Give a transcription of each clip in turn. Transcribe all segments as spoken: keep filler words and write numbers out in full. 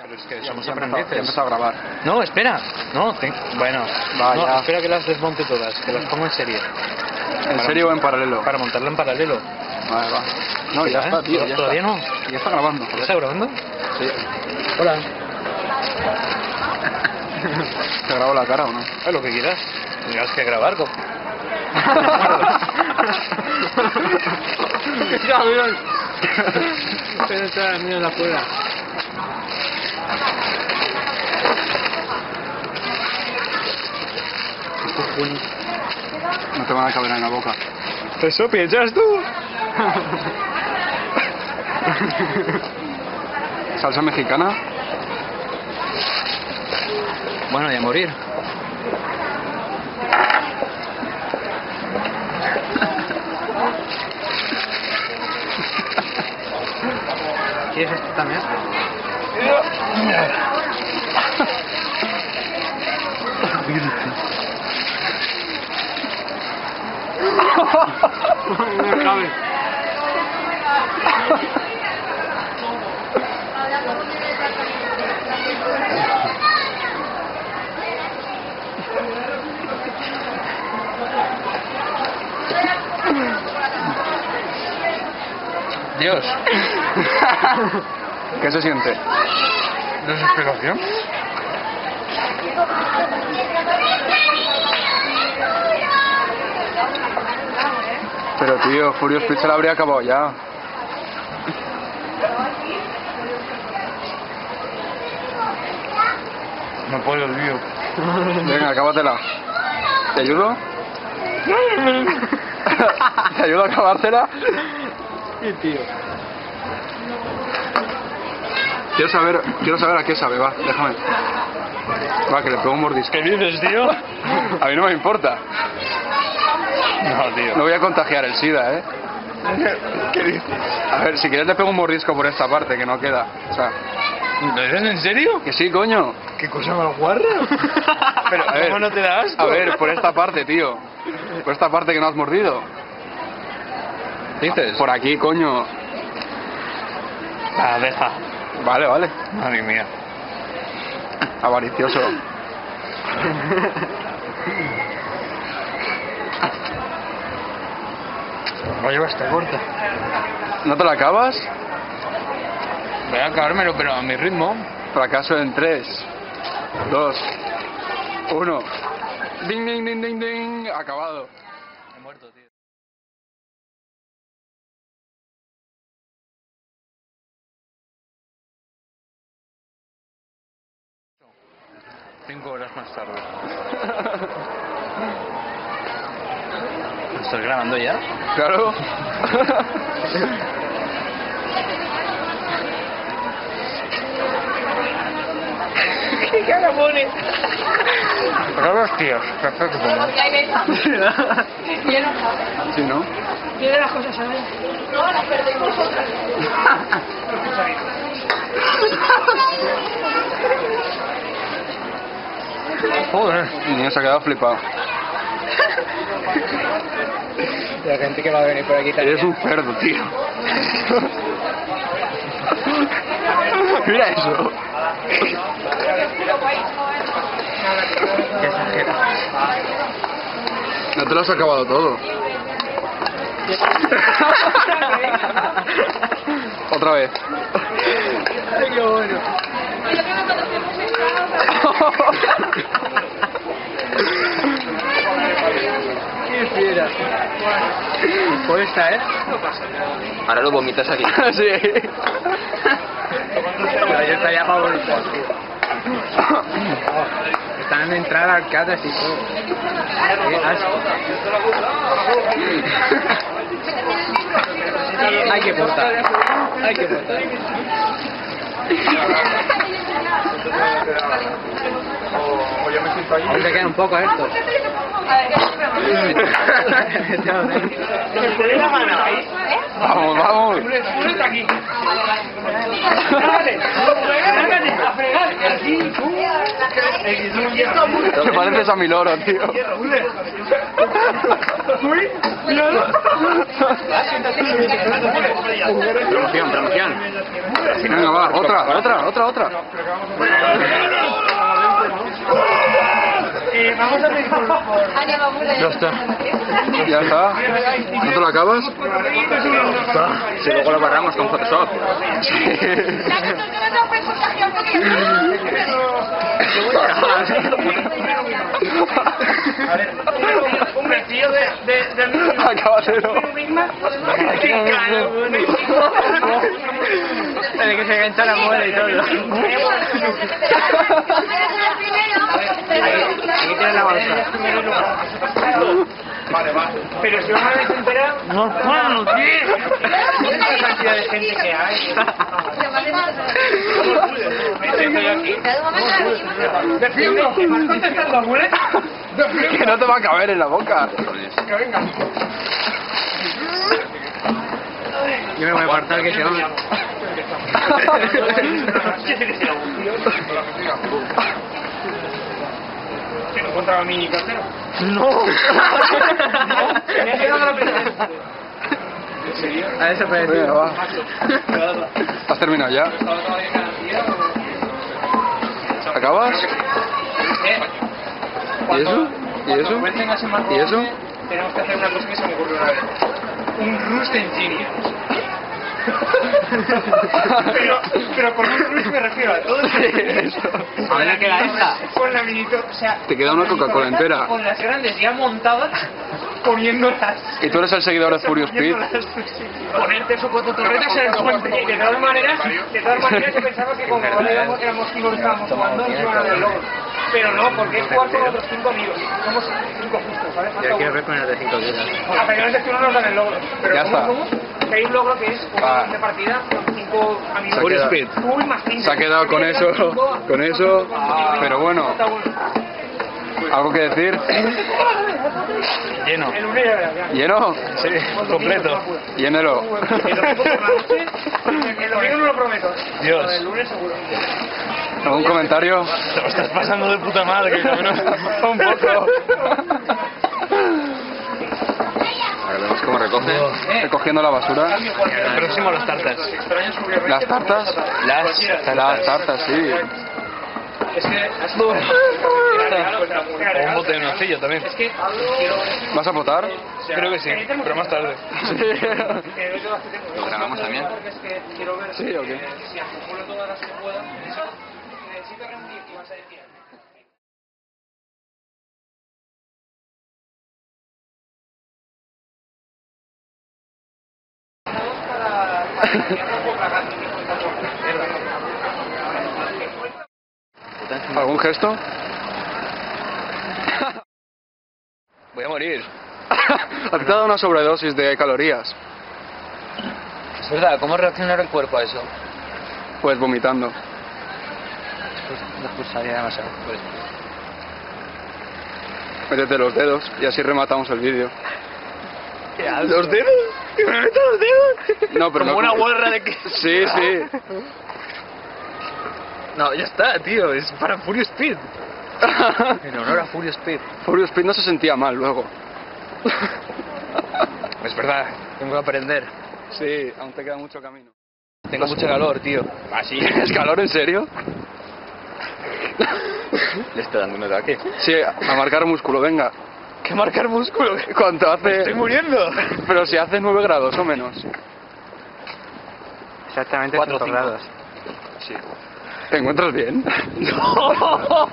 Pero es que somos aprendices. Ya he empezado a grabar. No, espera. No, te... Bueno, vaya. No, espera que las desmonte todas, que las pongo en serie. ¿En serie o en paralelo? Para montarlo en paralelo. Vale, va. No, ya, ya está, tío. Ya ¿Todavía está. no? Ya está grabando. ¿Ya está grabando? Sí. Hola. ¿Te grabo la cara o no? Eh, lo que quieras. Tendrás que grabar, co. ¡Ya, mirad! Pero está la mierda afuera. No te van a caber en la boca. ¿Eso piensas tú? ¿Salsa mexicana? Bueno, y a morir. ¿Quieres esto también? No cabe. Dios. ¿Qué se siente? Desesperación. Pero tío, Furious Pete se la habría acabado ya. No puedo, tío. Venga, acábatela. ¿Te ayudo? ¿Te ayudo a acabártela? Sí, tío. Quiero saber, quiero saber a qué sabe, va, déjame. Va, que le pego un mordisco. ¿Qué dices, tío? A mí no me importa. No, tío. No voy a contagiar el SIDA, ¿eh? ¿Qué dices? A ver, si quieres le pego un mordisco por esta parte, que no queda. O sea... ¿Lo dices en serio? Que sí, coño. ¿Qué cosa más guarra? Pero, a ver, ¿cómo no te da asco? A ver, por esta parte, tío. Por esta parte que no has mordido. ¿Dices? Por aquí, coño. Ah, deja. Vale, vale. Madre mía. Avaricioso. No llevas esta corta. ¿No te la acabas? Voy a acabármelo, pero a mi ritmo. Fracaso en tres, dos, uno. Ding, ding, ding, ding, ding. Acabado. He muerto, tío. Cinco horas más tarde. ¿Estás grabando ya? Claro. ¿Qué cara pones? Grabas, tíos. Perfecto. ¿Sí, no? Tiene las cosas, ¿sabes? No, las perdemos otras. Joder, el niño se ha quedado flipado. La gente que va a venir por aquí también. Eres un cerdo, tío. Mira eso. Qué exagero. No te lo has acabado todo. Otra vez. Ay, qué bueno. Qué fiera. Por esta, ¿eh? No pasa nada. Ahora lo vomitas aquí. Sí. Pero yo estaría favorito. Están en entrada arcadas y todo. Qué asco. Hay que portar. Hay que portar. O, o yo me siento allí. Aún te queda un poco esto. A ver, ¿qué te la mano? Vamos, vamos. Púrete aquí. A fregar. Aquí, tú. Te pareces a mi loro, tío. Promoción, promoción. Venga, va, otra, otra, otra, otra. Eh, vamos a pedir por... Ya está. Ya está. ¿No te lo acabas? Si sí, luego lo barramos con Photoshop. Sí. A ver, un vestido de... de, de, de Acábatelo. ¡Qué caro! Tiene que se engancha la muela y todo. Aquí tienes la bolsa. Vale, va. Pero si vamos a recuperar... ¡No, no, no, tío! ¿Cuánta cantidad de gente que hay? ¡Defiendo! ¿Vas contestando, abuela? ¡Que no te va a caber en la boca! ¡Que venga! Yo me voy a apartar que se va... ¿Que no encontraba mi casero? ¡No! ¿No? ¿Me ha quedado la presencia? ¿En serio? A eso parece. Venga, va. ¿Has terminado ya? ¿Acabas? ¿Eh? ¿Y eso? ¿Y eso? ¿Y eso? Tenemos que hacer una cosa que se me ocurrió una vez. Un Rust Engineer. pero, pero con un Rust me refiero a todo. A ver, ¿qué queda esta? Con la minito, o sea... Te queda una Coca-Cola entera. Con las grandes ya montadas, comiéndolas. ¿Y tú eres el seguidor de Furious Pete? Ponerte su cototorreta en el puente. De todas maneras, de todas maneras yo pensaba que como éramos cinco que estábamos jugando, nos iban a ver luego. Pero no, porque es jugar con otros cinco amigos. Somos cinco justos, ¿vale? Yo quiero ver con el de cinco días. Hasta que no es que uno nos dan el logro. Pero ya está. Que hay un logro que es una de partida con cinco amigos. Full Speed. Se ha quedado con eso, con eso. Pero bueno. ¿Algo que decir? Lleno. ¿Lleno? Sí, completo. Llénelo. El domingo no lo prometo. Dios. El lunes seguro. ¿Algún comentario? Te lo estás pasando de puta madre, que también no... un poco. Ahora vemos cómo recoge. Recogiendo la basura. El próximo, las tartas. ¿Las tartas? Las tartas. Las tartas, sí. Es que... un bote de nocilla también. ¿Vas a votar? Creo que sí, pero más tarde. ¿Lo grabamos también? Sí, ok. Si acumulo todas las que pueda... Necesito rendir y vas a decir... ¿Algún gesto? Voy a morir. ¿Has dado una sobredosis de calorías? Es verdad, ¿cómo reaccionará el cuerpo a eso? Pues vomitando. La pulsaría demasiado fuerte. Métete los dedos y así rematamos el vídeo. ¿Los dedos? ¿Que me meto los dedos? No, pero como no, una guarra de que... Sí, sí. No, ya está, tío. Es para Furious Pete. En honor a Furious Pete. Furious Pete no se sentía mal luego. Es verdad. Tengo que aprender. Sí, aún te queda mucho camino. Tengo mucho calor, tío. ¿Ah, sí? ¿Tienes calor, en serio? Le está dando un ataque. Sí, a marcar músculo, venga. ¿Qué marcar músculo? ¿Cuánto hace? Me estoy muriendo. Pero si hace nueve grados o menos. Exactamente cuatro grados. Sí. ¿Te encuentras bien? No.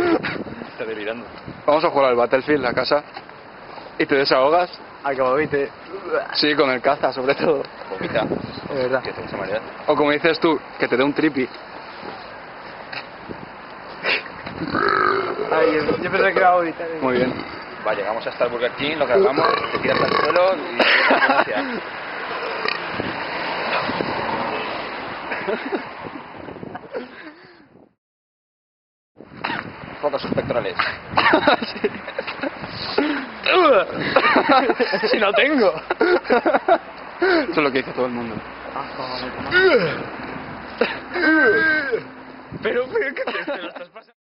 Está delirando. Vamos a jugar al Battlefield, a casa. ¿Y te desahogas? Acabo de viste. Sí, con el caza, sobre todo. Vomita. De verdad. O como dices tú, que te dé un tripi. Ay, yo pensé que iba a vomitar. Muy bien. Va, llegamos hasta el Burger King, lo cargamos, te tiras al suelo y... los espectrales. Sí. Si no tengo. Eso es lo que dice todo el mundo. Pero, pero, ¿qué te, te lo estás pasando?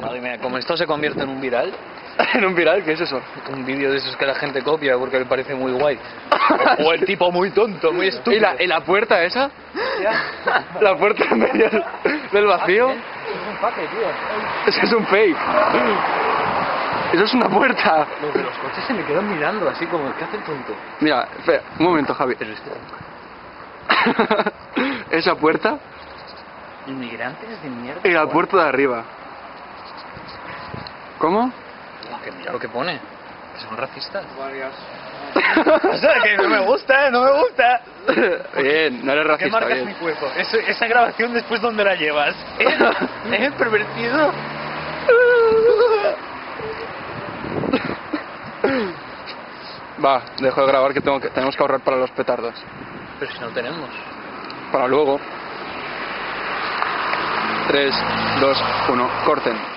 Madre mía, como esto se convierte en un viral. ¿En un viral? ¿Qué es eso? Un vídeo de esos que la gente copia porque le parece muy guay. O el tipo muy tonto, muy estúpido. ¿Y la, y la puerta esa? La puerta en medio del vacío. Eso es un fake, tío. Eso es un fake. Eso es una puerta. No, pero los coches se me quedan mirando así como, ¿qué hace el tonto? Mira, espera, un momento, Javi. Esa puerta. Inmigrantes de mierda. Y la puerta de arriba. ¿Cómo? Que mira lo que pone, que son racistas. O sea, que no me gusta, no me gusta. Bien, no eres racista. ¿Qué marcas bien mi cuerpo? Es, esa grabación después, ¿dónde la llevas? ¿Eh? ¿Eh? ¿Pervertido? Va, dejo de grabar que, tengo que tenemos que ahorrar para los petardos. Pero si no tenemos. Para luego. tres, dos, uno, corten.